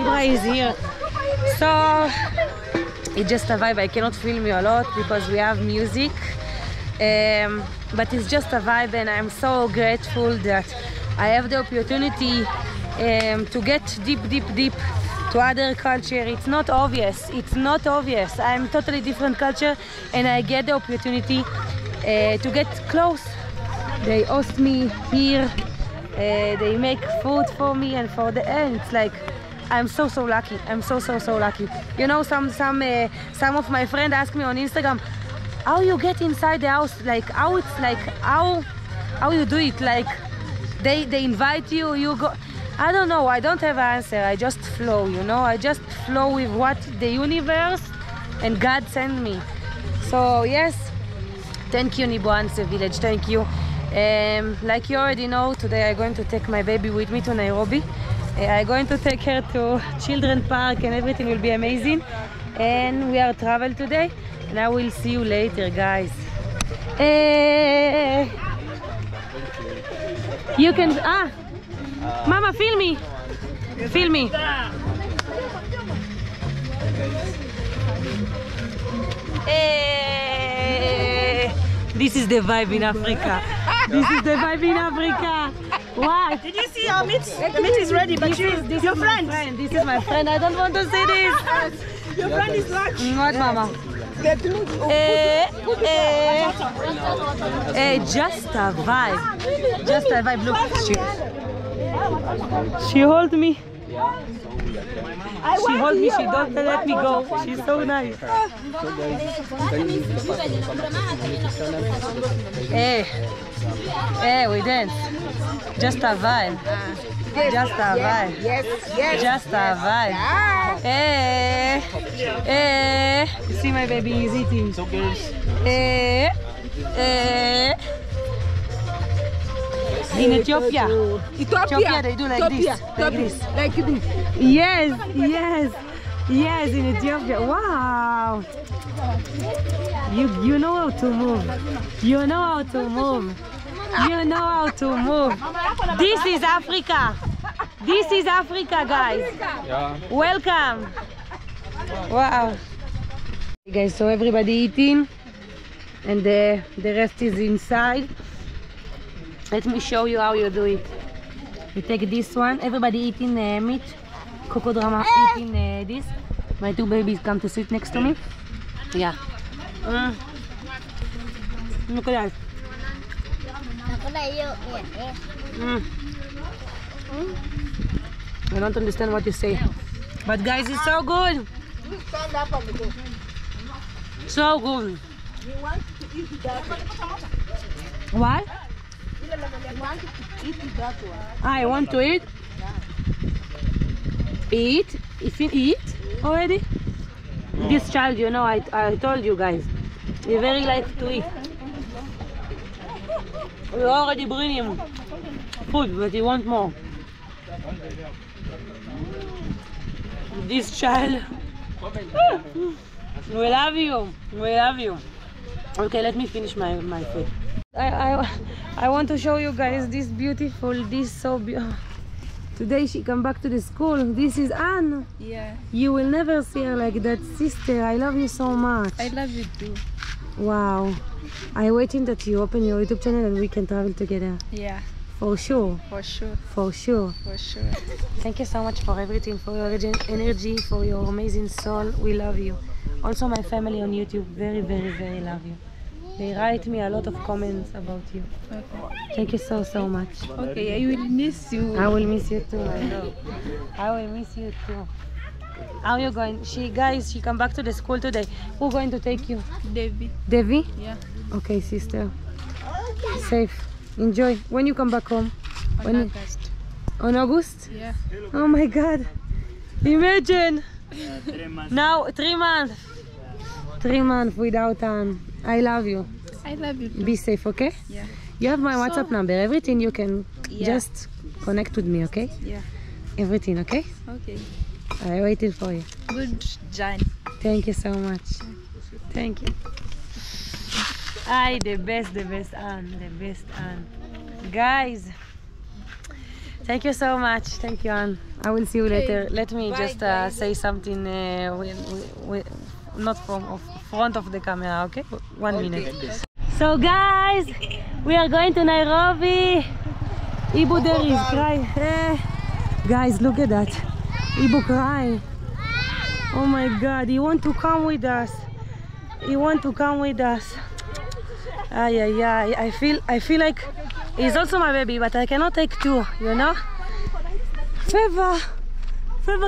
Ibra is here. So, it's just a vibe. I cannot film you a lot because we have music. But it's just a vibe and I'm so grateful that I have the opportunity to get deep to other culture. It's not obvious. I'm totally different culture and I get the opportunity to get close. They host me here, they make food for me and for the end. It's like I'm so lucky. I'm so lucky. You know, some of my friends ask me on Instagram, how you get inside the house, like how it's like how you do it, like they invite you, you go. I don't know, I don't have an answer, I just flow, you know? I just flow with what the universe and God sent me. So, yes, thank you, Niboanse village, thank you. Like you already know, today I'm going to take my baby with me to Nairobi. I'm going to take her to Children's Park and everything will be amazing. And we are travel today, and I will see you later, guys. You can... Mama, film me. Hey. This is the vibe in Africa. This is the vibe in Africa. What? Did you see our meat? The meat is ready, but this is your friend. This is my friend. I don't want to see this. Your friend is large. What, Mama? Just a vibe. Look. She holds me. She holds me, she doesn't let me go. She's so nice. Hey, we dance. Just a vibe. Just a vibe. Hey. You see my baby is eating. In Ethiopia, they do like this. Yes. Yes, in Ethiopia. Wow. You know how to move. You know how to move. You know how to move. This is Africa. This is Africa, guys. Yeah. Welcome. Wow. You guys, so everybody eating, and the rest is inside. Let me show you how you do it. You take this one. Everybody eating meat. Coco Drama eating this. My two babies come to sit next to me. Yeah. Look at that. I don't understand what you say. But guys, it's so good. So good. What? I want to eat. Eat? If you eat already? This child, you know, I told you guys, he very likes to eat. We already bring him food, but he wants more. This child. We love you. We love you. Okay, let me finish my food. I want to show you guys this beautiful, this so beautiful. Today she come back to the school. This is Anne. Yeah. You will never see her like that, sister. I love you so much. I love you too. Wow. I'm waiting that you open your YouTube channel and we can travel together. Yeah. For sure. For sure. For sure. For sure. Thank you so much for everything, for your energy, for your amazing soul. We love you. Also my family on YouTube, very, very, very love you. They write me a lot of comments about you. Okay. Thank you so, so much. Okay, I will miss you. I will miss you too, I know. I will miss you too. How are you going? Guys, she come back to the school today. Who's going to take you? Devi. Devi? Yeah. Okay, sister. Safe. Enjoy. When you come back home? On August. On August? Yeah. Oh my God. Imagine. 3 months. Now, 3 months. 3 months without Anne. I love you. I love you too. Be safe, okay? Yeah. You have my WhatsApp number. Everything you can just connect with me, okay? Yeah. Everything, okay? Okay. I waited for you. Good job. Thank you so much. Thank you. The best Anne, the best Anne. Guys, thank you so much. Thank you, Anne. I will see you later. Let me just say something not from front of the camera, okay? One minute. So guys, we are going to Nairobi. Ibu there is crying. Guys, look at that. Ibu crying. Oh my God, he want to come with us. He want to come with us. I feel like he's also my baby, but I cannot take two, you know? Feva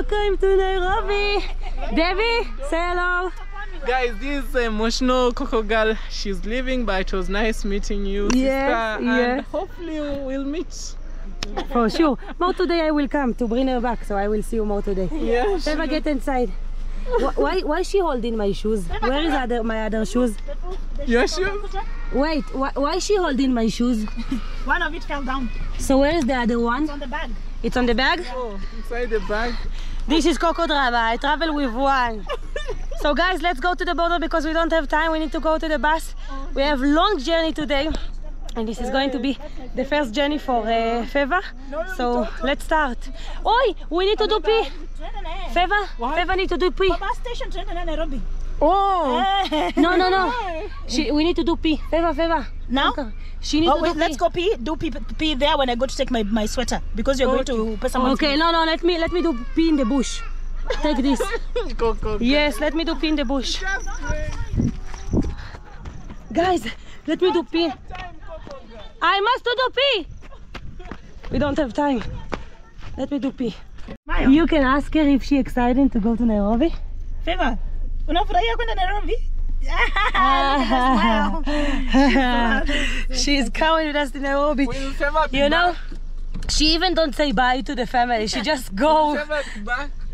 came to Nairobi. Debbie, say hello. Guys, this is emotional Coco girl. She's leaving, but it was nice meeting you, sister. And hopefully we'll meet. For sure. More today I will come to bring her back, so I will see you more today. Yeah. Feva, get inside. Why is she holding my shoes? Where is my other shoes? Your shoes? Wait, why is she holding my shoes? One of it fell down. So where is the other one? It's on the bag. It's on the bag? Oh, inside the bag. This is Coco Drama. I travel with one. So guys, let's go to the border because we don't have time. We need to go to the bus. We have long journey today. And this is going to be the first journey for Feva. So let's start. Oi, we need to do pee. Feva need to do pee. Oh, no. We need to do pee. Feva. Now? Okay. Let's go pee. Do pee there when I go to take my sweater. Because you're going to pay someone. Okay, no. Let me do pee in the bush. Take this. Go. Yes, let me do pee in the bush. Guys, let me do pee. I must do pee. We don't have time. Let me do pee. You can ask her if she's excited to go to Nairobi. Feva, unafurahia kwenda Nairobi? She's coming with us to Nairobi. You know, she even don't say bye to the family. She just go.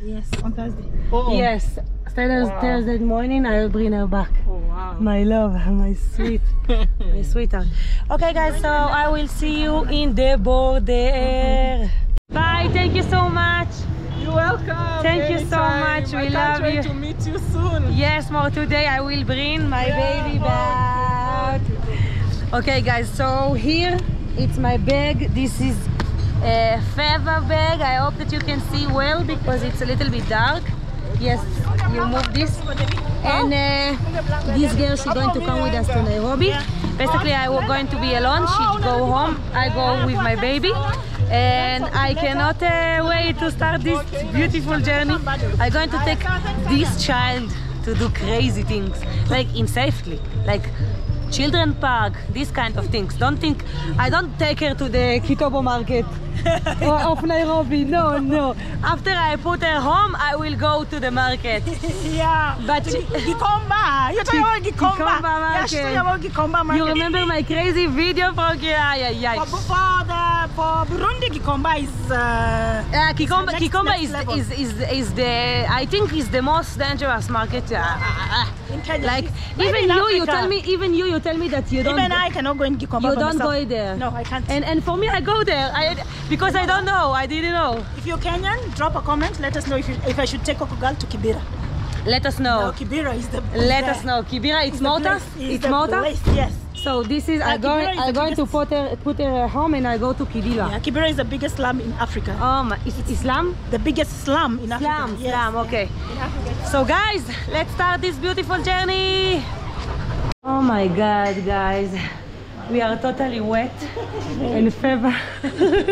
Yes, on Thursday. Yes, Thursday morning I'll bring her back. My love, my sweetheart. Okay guys, so I will see you in the border. Bye, thank you so much. You're welcome. Thank you so much. We love you. I can't wait to meet you soon. Yes, more today I will bring my baby back. Oh, okay, guys. So here it's my bag. This is a feather bag. I hope that you can see well because it's a little bit dark. Yes, you move this. And this girl, she's going to come with us to Nairobi. Basically, I was going to be alone. She go home. I go with my baby. And I cannot wait to start this beautiful journey. I'm going to take this child to do crazy things, like in safely, like children park, these kind of things. Don't think, I don't take her to the Kitobo market of Nairobi, no, no. After I put her home, I will go to the market. Yeah, but Gikomba, you're talking about Gikomba market. You remember my crazy video from For Burundi, Gikomba is Gikomba is the, I think is the most dangerous market. In Kenya, like even you tell me, you tell me that you don't. Even I cannot go in Gikomba. You don't go there. No, I can't. And for me, I go there. Because I don't know, I didn't know. If you're Kenyan, drop a comment. Let us know if I should take Okogal to Kibera. Let us know. No, Kibera is the place. Let us know. Kibera, it's Malta. It's Malta. Yes. So this is, I'm going to put her home and I go to Kibera. Yeah, Kibera is the biggest slum in Africa. Is slum? The biggest slum in Africa. Slum, okay. In Africa. So guys, let's start this beautiful journey. Oh my God, guys. We are totally wet and fever. Look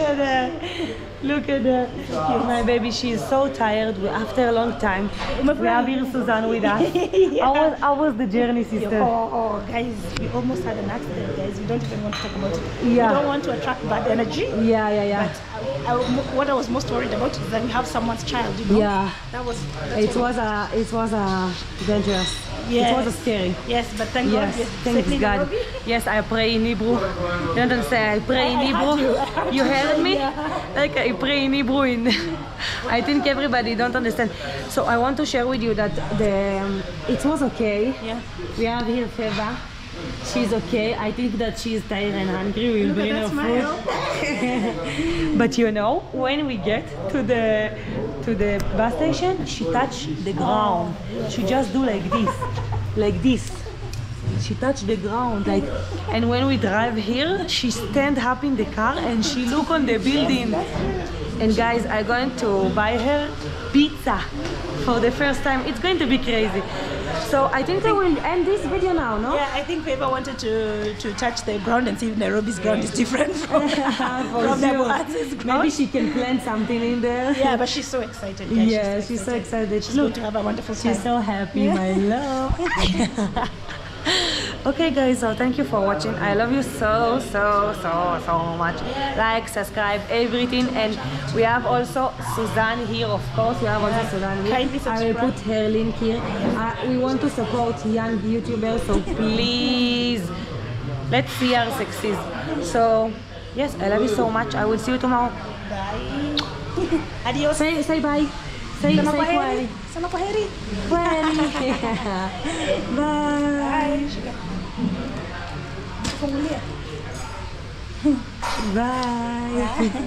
at her. Look at her. My baby, she is so tired. After a long time, we have here Suzanne with us. How was the journey, sister? Oh, guys, we almost had an accident, guys. We don't even want to talk about it. Yeah. We don't want to attract bad energy. Yeah. But what I was most worried about is that we have someone's child, you know? Yeah. It was dangerous. Yes. It was scary. Yes, but thank God. Thank God. Yes, I pray in Hebrew. You don't understand? I pray in Hebrew. You heard me? Yeah. Like I pray in Hebrew. I think everybody don't understand. So I want to share with you that it was okay. Yeah. We have here Feva. She's okay. I think that she's tired and hungry. We'll bring her food. But you know, when we get to the bus station, she touched the ground. She just do like this, like this. She touched the ground, like. And when we drive here, she stand up in the car and she look on the building. And guys, I'm going to buy her pizza for the first time. It's going to be crazy. So I think I will end this video now, no? Yeah, I think Feva wanted to touch the ground and see if Nairobi's ground is different from Nairobi's ground. Maybe she can plant something in there. Yeah, but she's so excited. Guys. Yeah, she's so excited. She's going to have a wonderful time. She's so happy, my love. Okay guys, so thank you for watching. I love you so much. Like, subscribe, everything. And we have also Suzanne here, of course. We have also Suzanne here. I will put her link here. We want to support young YouTubers, so please let's see our success. So yes, I love you so much. I will see you tomorrow. Bye. Adios. Say bye. Sama kwaheri. Sama kwaheri. Bye. Bye. Bye.